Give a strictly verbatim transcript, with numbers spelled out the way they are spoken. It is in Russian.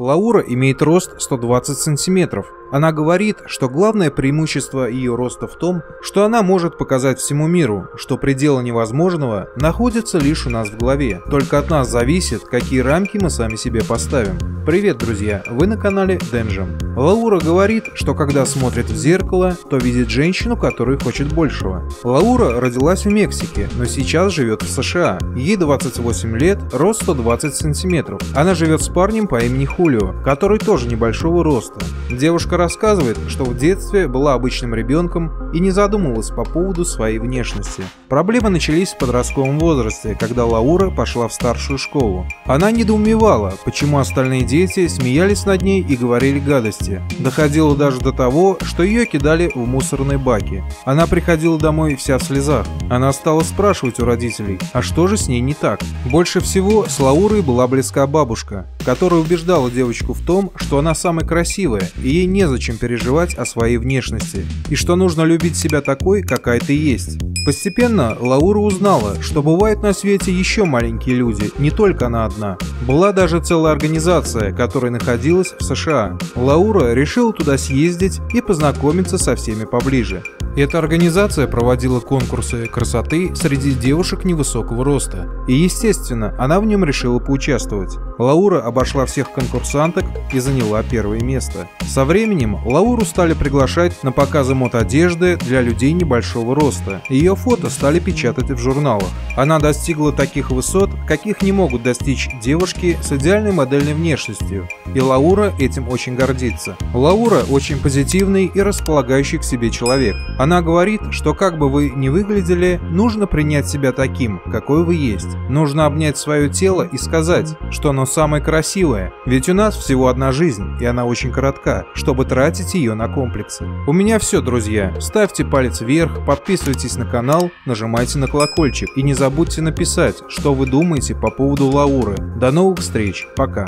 Лаура имеет рост сто двадцать сантиметров. Она говорит, что главное преимущество ее роста в том, что она может показать всему миру, что пределы невозможного находятся лишь у нас в голове. Только от нас зависит, какие рамки мы сами себе поставим. Привет, друзья! Вы на канале Denjam. Лаура говорит, что когда смотрит в зеркало, то видит женщину, которая хочет большего. Лаура родилась в Мексике, но сейчас живет в США. Ей двадцать восемь лет, рост сто двадцать сантиметров. Она живет с парнем по имени Хулио, который тоже небольшого роста. Девушка рассказывает, что в детстве была обычным ребенком и не задумывалась по поводу своей внешности. Проблемы начались в подростковом возрасте, когда Лаура пошла в старшую школу. Она недоумевала, почему остальные дети смеялись над ней и говорили гадости. Доходило даже до того, что ее кидали в мусорные баки. Она приходила домой вся в слезах. Она стала спрашивать у родителей, а что же с ней не так? Больше всего с Лаурой была близка бабушка, которая убеждала девочку в том, что она самая красивая и ей не зачем переживать о своей внешности, и что нужно любить себя такой, какая ты есть. Постепенно Лаура узнала, что бывают на свете еще маленькие люди, не только она одна. Была даже целая организация, которая находилась в США. Лаура решила туда съездить и познакомиться со всеми поближе. Эта организация проводила конкурсы красоты среди девушек невысокого роста, и, естественно, она в нем решила поучаствовать. Лаура обошла всех конкурсанток и заняла первое место. Со временем Лауру стали приглашать на показы мод одежды для людей небольшого роста. Ее фото стали печатать в журналах. Она достигла таких высот, каких не могут достичь девушки с идеальной модельной внешностью, и Лаура этим очень гордится. Лаура очень позитивный и располагающий к себе человек. Она говорит, что как бы вы ни выглядели, нужно принять себя таким, какой вы есть. Нужно обнять свое тело и сказать, что оно самое красивое, ведь у нас всего одна жизнь, и она очень коротка, чтобы тратить ее на комплексы. У меня все, друзья. Ставьте палец вверх, подписывайтесь на канал, нажимайте на колокольчик и не забудьте написать, что вы думаете по поводу Лауры. До новых встреч, пока!